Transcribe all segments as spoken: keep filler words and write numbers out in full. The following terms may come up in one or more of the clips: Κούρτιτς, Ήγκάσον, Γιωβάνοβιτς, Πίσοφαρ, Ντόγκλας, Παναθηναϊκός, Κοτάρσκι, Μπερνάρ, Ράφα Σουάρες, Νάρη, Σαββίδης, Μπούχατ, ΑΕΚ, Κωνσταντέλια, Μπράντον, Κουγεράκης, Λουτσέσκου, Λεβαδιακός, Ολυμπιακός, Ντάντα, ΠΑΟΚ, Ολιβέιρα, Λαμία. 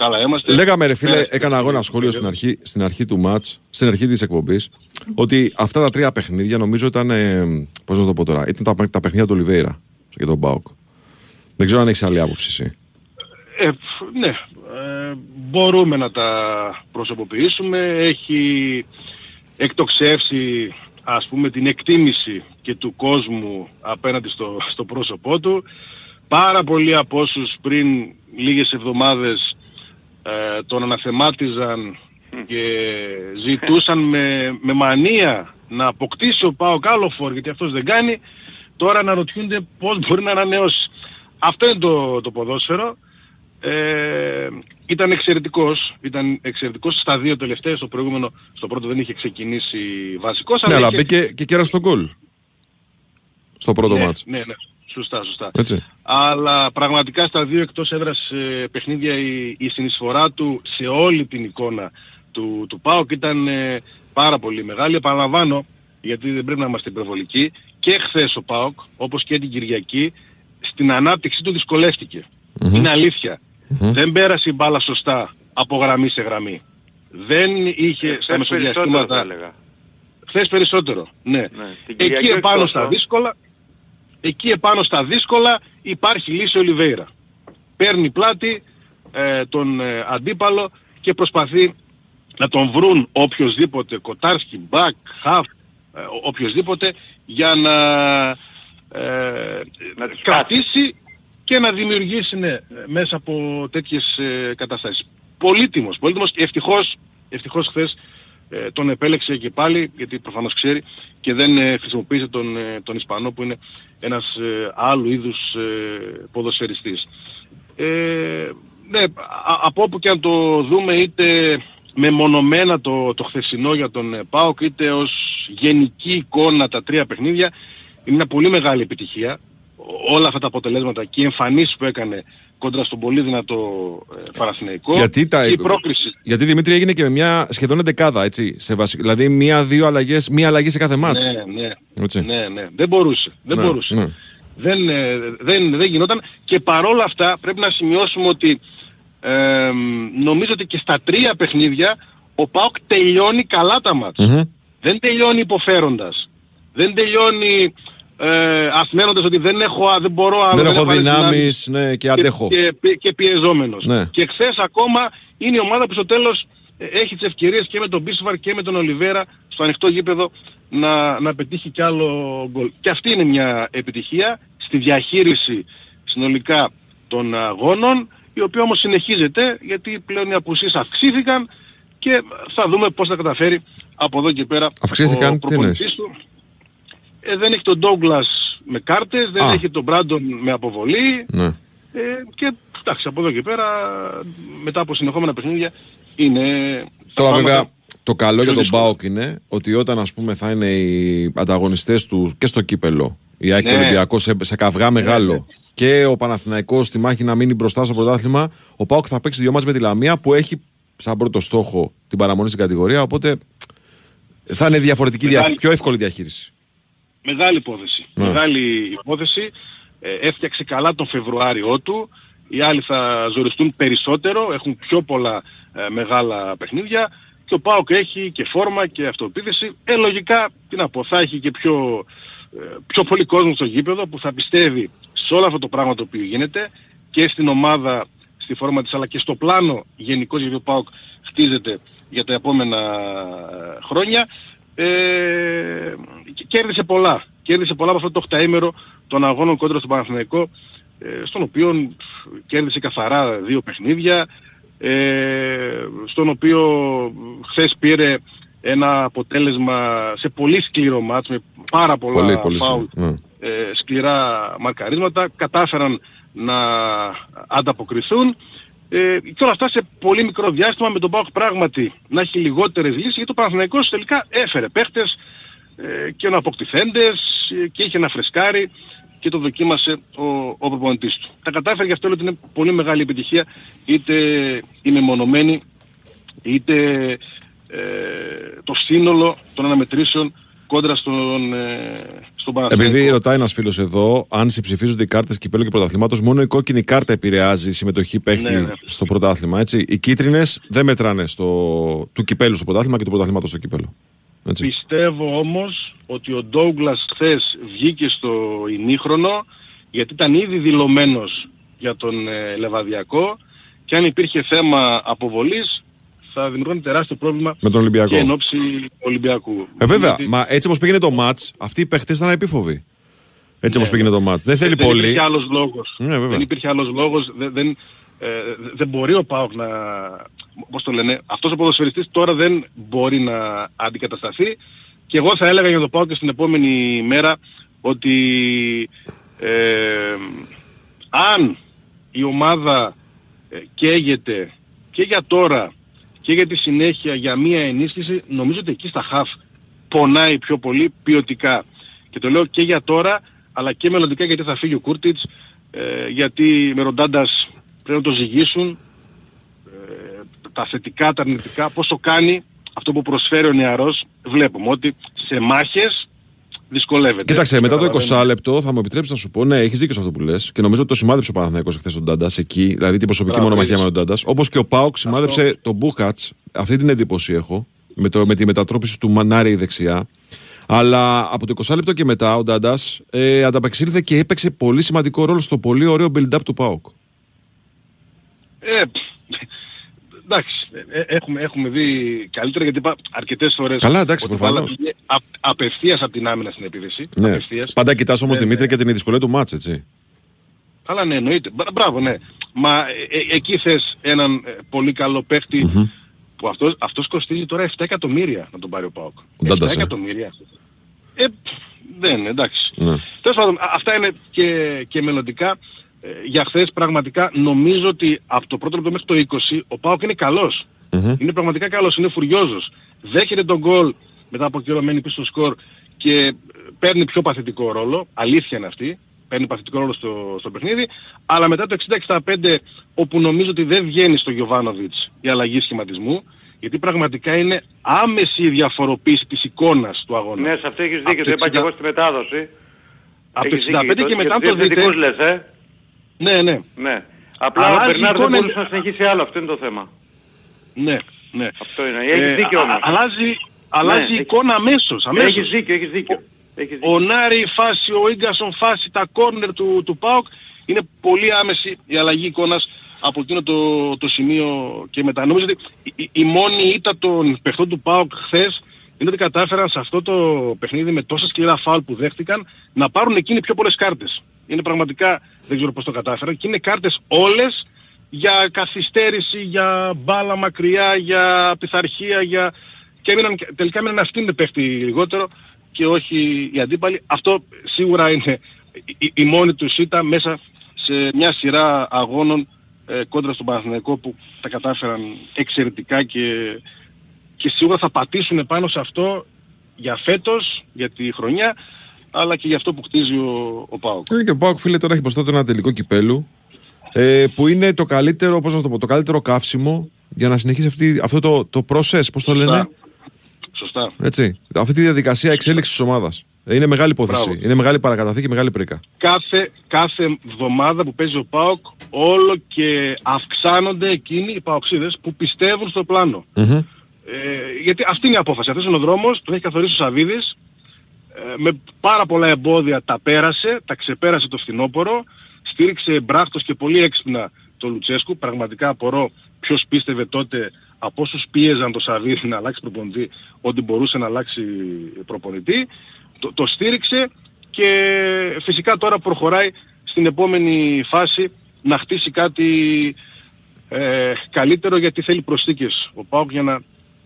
Καλά είμαστε. Λέγαμε, ρε φίλε, έκανα εγώ ένα σχόλιο στην αρχή, στην αρχή του μάτς, στην αρχή της εκπομπής, ότι αυτά τα τρία παιχνίδια νομίζω ήταν. Ε, πώς να το πω τώρα, ήταν τα, τα παιχνίδια του Ολιβέιρα και τον ΠΑΟΚ. Δεν ξέρω αν έχεις άλλη άποψη εσύ. Ε, ναι, ε, μπορούμε να τα προσωποποιήσουμε. Έχει εκτοξεύσει, ας πούμε, την εκτίμηση και του κόσμου απέναντι στο, στο πρόσωπό του. Πάρα πολλοί από όσους πριν λίγες εβδομάδες ε, τον αναθεμάτιζαν και ζητούσαν με, με μανία να αποκτήσει ο ΠΑΟΚ άλλο φορ, γιατί αυτός δεν κάνει, τώρα αναρωτιούνται πώς μπορεί να ανανεώσει. Αυτό είναι το, το ποδόσφαιρο. Ε, ήταν εξαιρετικός, ήταν εξαιρετικός στα δύο τελευταία, στο προηγούμενο, στο πρώτο δεν είχε ξεκινήσει βασικός. Ναι, αλλά είχε... και, και κέρασε τον γκολ στο πρώτο ναι, μάτς. Ναι, ναι, σωστά, σωστά. Έτσι. Αλλά πραγματικά στα δύο εκτός έδρας ε, παιχνίδια η, η συνεισφορά του σε όλη την εικόνα του, του ΠΑΟΚ ήταν ε, πάρα πολύ μεγάλη. Επαναλαμβάνω, γιατί δεν πρέπει να είμαστε υπερβολικοί, και χθες ο ΠΑΟΚ, όπως και την Κυριακή, στην ανάπτυξη του δυσκολεύτηκε. Mm-hmm. Είναι αλήθεια. Mm-hmm. Δεν πέρασε η μπάλα σωστά από γραμμή σε γραμμή. Δεν είχε ε, στα μεσοδιαστήματα... Χθες περισσότερο, ναι. ναι εκεί, επάνω στα δύσκολα, εκεί επάνω στα δύσκολα υπάρχει λύση Ολιβέιρα. Παίρνει πλάτη ε, τον ε, αντίπαλο και προσπαθεί να τον βρουν οποιοδήποτε, Κοτάρσκι, Μπακ, Χαφ, ε, οποιοδήποτε, για να, ε, να κρατήσει και να δημιουργήσει ναι, μέσα από τέτοιες ε, καταστάσεις. Πολύτιμος, πολύτιμος και ευτυχώς, ευτυχώς χθες ε, τον επέλεξε και πάλι, γιατί προφανώς ξέρει και δεν ε, χρησιμοποίησε τον, ε, τον Ισπανό που είναι ένας ε, άλλου είδους ε, ποδοσφαιριστής. Ε, ναι, α, από όπου και αν το δούμε, είτε μεμονωμένα το, το χθεσινό για τον ε, ΠΑΟΚ, είτε ως γενική εικόνα τα τρία παιχνίδια, είναι μια πολύ μεγάλη επιτυχία. Όλα αυτά τα αποτελέσματα και οι εμφανίσεις που έκανε κόντρα στον πολύ δυνατό ε, Παναθηναϊκό. Γιατί, τα... η πρόκριση... Γιατί Δημήτρη έγινε και με μια σχεδόν εντεκάδα, έτσι. Σε βασι... Δηλαδή μία-δύο αλλαγές, μία αλλαγή σε κάθε μάτς. Ναι, ναι. Έτσι. ναι, ναι. Δεν μπορούσε. Δεν, ναι, μπορούσε. Ναι. Δεν, ε, δεν, δεν γινόταν. Και παρόλα αυτά πρέπει να σημειώσουμε ότι ε, νομίζω ότι και στα τρία παιχνίδια ο ΠΑΟΚ τελειώνει καλά τα μάτς. Mm-hmm. Δεν τελειώνει υποφέροντας. Δεν τελειώνει... Ε, αφημένοντας ότι δεν έχω, δεν μπορώ άλλο, δεν, δεν έχω δυνάμεις, δυνάμεις ναι, και αντέχω και, και, και πιεζόμενος, ναι. Και χθες ακόμα είναι η ομάδα που στο τέλος έχει τις ευκαιρίες και με τον Πίσοφαρ και με τον Ολιβέιρα στο ανοιχτό γήπεδο να, να πετύχει κι άλλο γκολ. Και αυτή είναι μια επιτυχία στη διαχείριση συνολικά των αγώνων, η οποία όμως συνεχίζεται, γιατί πλέον οι απουσίες αυξήθηκαν και θα δούμε πώς θα καταφέρει από εδώ και πέρα. Αυξήθηκαν, ο προπονητής του Ε, δεν έχει τον Ντόγκλας με κάρτες, δεν Α. έχει τον Μπράντον με αποβολή, ναι. ε, και εντάξει, από εδώ και πέρα μετά από συνεχόμενα παιχνίδια είναι... Τώρα βέβαια το καλό για τον ΠΑΟΚ είναι ότι όταν, ας πούμε, θα είναι οι ανταγωνιστές του και στο κύπελλο, η ΑΕΚ, ναι, και ο Ολυμπιακός σε, σε καυγά μεγάλο, ναι, και ο Παναθηναϊκός στη μάχη να μείνει μπροστά στο πρωτάθλημα, ο ΠΑΟΚ θα παίξει δύο μάτς με τη Λαμία που έχει σαν πρώτο στόχο την παραμονή στην κατηγορία, οπότε θα είναι διαφορετική, δια... πιο εύκολη διαχείριση. Μεγάλη υπόθεση. Mm. Μεγάλη υπόθεση. Ε, έφτιαξε καλά τον Φεβρουάριό του. Οι άλλοι θα ζοριστούν περισσότερο. Έχουν πιο πολλά ε, μεγάλα παιχνίδια. Και ο ΠΑΟΚ έχει και φόρμα και αυτοπεποίθηση. Ε, λογικά, τι να πω, θα έχει και πιο, ε, πιο πολύ κόσμο στο γήπεδο που θα πιστεύει σε όλο αυτό το πράγμα το οποίο γίνεται και στην ομάδα, στη φόρμα της, αλλά και στο πλάνο γενικώς, γιατί ο ΠΑΟΚ χτίζεται για τα επόμενα ε, χρόνια. Ε, κέρδισε πολλά. Κέρδισε πολλά από αυτό το οκταήμερο των αγώνων κόντρα στον Παναθηναϊκό, ε, στον οποίο κέρδισε καθαρά δύο παιχνίδια, ε, στον οποίο χθες πήρε ένα αποτέλεσμα σε πολύ σκληρό μάτς με πάρα πολλά πολύ, φάουλ, πολύ, ε, σκληρά μαρκαρίσματα, κατάφεραν να ανταποκριθούν. Ε, και όλα αυτά σε πολύ μικρό διάστημα, με τον ΠΑΟΚ πράγματι να έχει λιγότερες λύσεις, γιατί ο Παναθηναϊκός τελικά έφερε παίχτες ε, και αναποκτηθέντες ε, και είχε ένα φρεσκάρι και το δοκίμασε ο, ο προπονητής του. Τα κατάφερε, γι' αυτό λέω ότι είναι πολύ μεγάλη επιτυχία, είτε είναι μονομένη, είτε ε, το σύνολο των αναμετρήσεων κόντρα στον, στον Παναθηναϊκό. Επειδή ρωτάει ένας φίλος εδώ, αν συμψηφίζονται οι κάρτες κυπέλλου και πρωταθλήματος, μόνο η κόκκινη κάρτα επηρεάζει η συμμετοχή παίχτη, ναι, ναι, στο πρωτάθλημα. Έτσι. Οι κίτρινες δεν μετράνε στο, του κυπέλλου στο πρωτάθλημα και του πρωταθλήματος στο κύπελλο. Έτσι. Πιστεύω όμως ότι ο Ντόγκλας χθες βγήκε στο ημίχρονο γιατί ήταν ήδη δηλωμένος για τον ε, Λεβαδιακό και αν υπήρχε θέμα αποβολής θα δημιουργούν τεράστιο πρόβλημα με τον Ολυμπιακό. Και εν ώψη Ολυμπιακού. Ε, βέβαια, γιατί... μα έτσι όπως πήγαινε το μάτς, αυτοί οι παίχτες ήταν επίφοβοι. Έτσι, ναι, όπως πήγαινε το μάτς. Δεν θέλει δεν πολύ. Υπήρχε άλλος λόγος. Ναι, δεν υπήρχε άλλος λόγος. Δεν, δεν, ε, δεν μπορεί ο ΠΑΟΚ να... Πώς το λένε, αυτός ο ποδοσφαιριστής τώρα δεν μπορεί να αντικατασταθεί και εγώ θα έλεγα για να το πάω και στην επόμενη μέρα ότι ε, αν η ομάδα καίγεται και για τώρα και για τη συνέχεια για μία ενίσχυση, νομίζω ότι εκεί στα χαφ πονάει πιο πολύ ποιοτικά και το λέω και για τώρα αλλά και μελλοντικά γιατί θα φύγει ο Κούρτιτς, ε, γιατί με ροντάντας πρέπει να το ζυγίσουν τα θετικά, τα αρνητικά, πόσο κάνει αυτό που προσφέρει ο νεαρός, βλέπουμε ότι σε μάχες δυσκολεύεται. Κοίταξε, μετά το είκοσι λεπτό θα μου επιτρέψεις να σου πω, ναι, έχεις δίκιο σε αυτό που λες και νομίζω ότι το σημάδεψε ο Παναθηναϊκός χθες τον Ντάντα εκεί, δηλαδή την προσωπική μονομαχία με τον Ντάντα. Όπως και ο ΠΑΟΚ σημάδεψε αυτό... τον Μπούχατ, αυτή την εντύπωση έχω, με, το, με τη μετατρόπιση του Νάρη δεξιά. Αλλά από το είκοσι λεπτό και μετά ο Ντάντα ε, ανταπεξήλθε και έπαιξε πολύ σημαντικό ρόλο στο πολύ ωραίο build-up του ΠΑΟΚ. Ε, εντάξει, έχουμε, έχουμε δει καλύτερα γιατί είπα αρκετές φορές. Καλά, εντάξει, προφανώς. Απευθείας από την άμυνα στην επίθεση. Ναι. Πάντα κοιτάς όμως, ε, Δημήτρη, και την δυσκολία του μάτς, έτσι. Αλλά ναι, εννοείται. Μπράβο, ναι. Μα ε, εκεί θες έναν πολύ καλό παίχτη mm-hmm. που αυτός, αυτός κοστίζει τώρα επτά εκατομμύρια να τον πάρει ο ΠΑΟΚ. επτά εκατομμύρια. Ε, δεν, εντάξει. Ναι. Τέλος πάντων, αυτά είναι και, και μελλοντικά. Για χθες πραγματικά νομίζω ότι από το πρώτο λεπτό μέχρι το είκοσι ο ΠΑΟΚ είναι καλός. Mm-hmm. Είναι πραγματικά καλός, είναι φουριόζος. Δέχεται τον γκολ μετά από καιρό, μένει πίσω στο σκορ και παίρνει πιο παθητικό ρόλο. Αλήθεια είναι αυτή. Παίρνει παθητικό ρόλο στο, στο παιχνίδι. Αλλά μετά το εξήντα εξήντα πέντε όπου νομίζω ότι δεν βγαίνει στο Γιωβάνοβιτς η αλλαγή σχηματισμού. Γιατί πραγματικά είναι άμεση η διαφοροποίηση της εικόνας του αγώνα. Ναι, σε αυτό έχεις δίκιο. Δεν είπα και εγώ στη μετάδοση. Από το εξήντα πέντε και μετά το δείτε. Ναι, ναι, ναι. Απλά ο Μπερνάρ δεν μπορούσε να συνεχίσει άλλο, αυτό είναι το θέμα. Ναι, ναι. Αυτό είναι. Έχει δίκιο όμως. Αλλάζει, αλλάζει εικόνα αμέσως. Έχει δίκιο, έχει δίκιο. Ο Νάρη φάση, ο Ήγκάσον φάση, τα κόρνερ του, του ΠΑΟΚ είναι πολύ άμεση η αλλαγή εικόνας από εκείνο το, το σημείο και μετά. Νομίζω ότι η, η μόνη ήττα των παιχτών του ΠΑΟΚ χθες είναι ότι κατάφεραν σε αυτό το παιχνίδι με τόσα σκληρά φάουλ που δέχτηκαν να πάρουν εκείνοι πιο πολλές κάρτες. Είναι πραγματικά, δεν ξέρω πώς το κατάφεραν, και είναι κάρτες όλες για καθυστέρηση, για μπάλα μακριά, για πειθαρχία, για... και έμειναν, τελικά έμειναν αυτοί με παίχτη λιγότερο και όχι οι αντίπαλοι. Αυτό σίγουρα είναι η, η μόνη τους ήττα μέσα σε μια σειρά αγώνων ε, κόντρα στον Παναθηναϊκό που τα κατάφεραν εξαιρετικά και, και σίγουρα θα πατήσουν πάνω σε αυτό για φέτος, για τη χρονιά, αλλά και για αυτό που χτίζει ο, ο ΠΑΟΚ. Είναι και ο ΠΑΟΚ, φίλε, τώρα έχει μπροστά του ένα τελικό κυπέλου ε, που είναι το καλύτερο, πώς να το πω, το καλύτερο καύσιμο για να συνεχίσει αυτή, αυτό το, το process, πώς το λένε. Σωστά. Έτσι, αυτή τη διαδικασία εξέλιξης της ομάδας. Είναι μεγάλη υπόθεση. Μπράβο. Είναι μεγάλη παρακαταθήκη, μεγάλη πρίκα. Κάθε, κάθε εβδομάδα που παίζει ο ΠΑΟΚ όλο και αυξάνονται εκείνοι οι ΠΑΟΚσίδες που πιστεύουν στο πλάνο. Mm-hmm. Ε, γιατί αυτή είναι η απόφαση. Αυτός είναι ο δρόμος, τον έχει καθορίσει ο Σαββίδης. Με πάρα πολλά εμπόδια τα πέρασε, τα ξεπέρασε το φθινόπωρο, στήριξε μπράχτος και πολύ έξυπνα το Λουτσέσκου. Πραγματικά απορώ ποιος πίστευε τότε από όσους πίεζαν το Σαββίδη να αλλάξει προπονητή ότι μπορούσε να αλλάξει προπονητή. Το, το στήριξε και φυσικά τώρα προχωράει στην επόμενη φάση να χτίσει κάτι ε, καλύτερο γιατί θέλει προσθήκες ο ΠΑΟΚ για να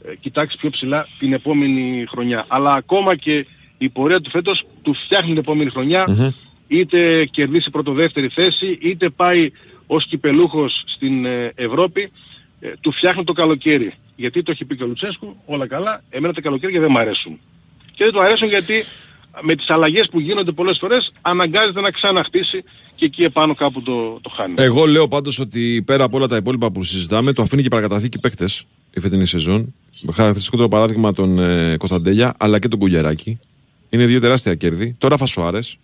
ε, κοιτάξει πιο ψηλά την επόμενη χρονιά. Αλλά ακόμα και η πορεία του φέτος του φτιάχνει την επόμενη χρονιά, mm-hmm. είτε κερδίσει πρωτοδεύτερη θέση, είτε πάει ως κυπελούχος στην Ευρώπη, ε, του φτιάχνει το καλοκαίρι. Γιατί το έχει πει και ο Λουτσέσκου, όλα καλά, εμένα τα καλοκαίρια δεν μου αρέσουν. Και δεν του αρέσουν γιατί με τις αλλαγές που γίνονται πολλές φορές αναγκάζεται να ξαναχτίσει και εκεί επάνω κάπου το, το χάνει. Εγώ λέω πάντως ότι πέρα από όλα τα υπόλοιπα που συζητάμε, το αφήνει και παρακαταθήκη παίκτες η φετινή σεζόν. Χαρακτηριστικό το παράδειγμα τον ε, Κωνσταντέλια αλλά και τον Κουγεράκη. Είναι δύο τεράστια κέρδη. Το Ράφα Σουάρες,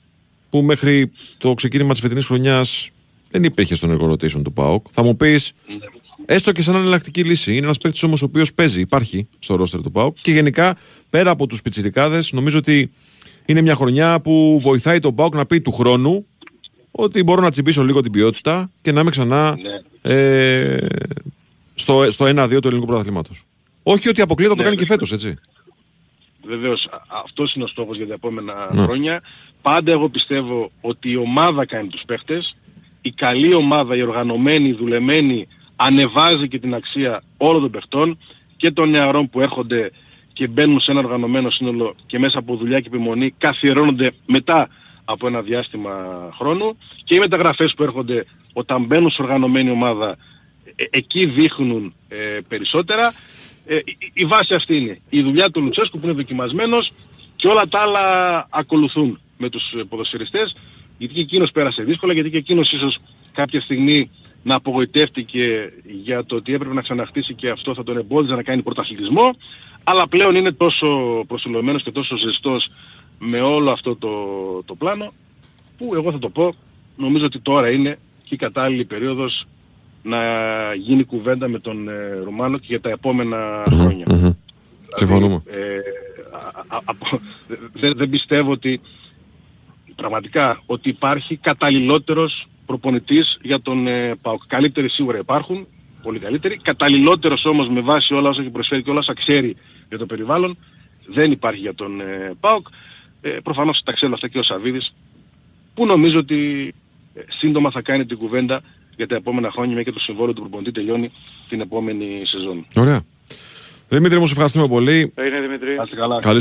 που μέχρι το ξεκίνημα της φετινής χρονιάς δεν υπήρχε στον εργοδοτήσεων του ΠΑΟΚ. Θα μου πεις, έστω και σαν εναλλακτική λύση, είναι ένας παίκτης όμως ο οποίος παίζει, υπάρχει στο ρόστερ του ΠΑΟΚ. Και γενικά, πέρα από τους πιτσιρικάδες, νομίζω ότι είναι μια χρονιά που βοηθάει τον ΠΑΟΚ να πει του χρόνου ότι μπορώ να τσιμπήσω λίγο την ποιότητα και να είμαι ξανά ε, στο, στο ένα δύο του ελληνικού πρωταθλήματος. Όχι ότι αποκλείται να το κάνει και φέτος, έτσι. Βεβαίως, αυτός είναι ο στόχος για τα επόμενα ναι. χρόνια. Πάντα εγώ πιστεύω ότι η ομάδα κάνει τους παίχτες. Η καλή ομάδα, η οργανωμένη, η δουλεμένη, ανεβάζει και την αξία όλων των παιχτών και των νεαρών που έρχονται και μπαίνουν σε ένα οργανωμένο σύνολο και μέσα από δουλειά και επιμονή καθιερώνονται μετά από ένα διάστημα χρόνου. Και οι μεταγραφές που έρχονται όταν μπαίνουν σε οργανωμένη ομάδα, ε, εκεί δείχνουν ε, περισσότερα. Ε, η, η βάση αυτή είναι η δουλειά του Λουτσέσκου που είναι δοκιμασμένος και όλα τα άλλα ακολουθούν με τους ποδοσφαιριστές, γιατί και εκείνος πέρασε δύσκολα, γιατί και εκείνος ίσως κάποια στιγμή να απογοητεύτηκε για το ότι έπρεπε να ξαναχτίσει και αυτό θα τον εμπόδιζε να κάνει πρωταθλητισμό, αλλά πλέον είναι τόσο προσιλωμένος και τόσο ζεστός με όλο αυτό το, το πλάνο που εγώ θα το πω, νομίζω ότι τώρα είναι και η κατάλληλη περίοδος να γίνει κουβέντα με τον ε, Ρουμάνο και για τα επόμενα mm-hmm. χρόνια. Mm-hmm. Δηλαδή, ε, α, α, α, δεν δε πιστεύω ότι πραγματικά ότι υπάρχει καταλληλότερος προπονητής για τον ε, ΠΑΟΚ. Καλύτεροι σίγουρα υπάρχουν, πολύ καλύτεροι. Καταλληλότερος όμως με βάση όλα όσα έχει προσφέρει και όλα όσα ξέρει για το περιβάλλον δεν υπάρχει για τον ε, ΠΑΟΚ. Ε, προφανώς τα ξέρουν αυτά και ο Σαββίδης, που νομίζω ότι ε, σύντομα θα κάνει την κουβέντα για τα επόμενα χρόνια, μια και το συμβόλαιο του προπονητή τελειώνει την επόμενη σεζόν. Ωραία. Δημήτρη, μου σε ευχαριστούμε πολύ. Έγινε, Δημήτρη. Άστε καλά. Καλή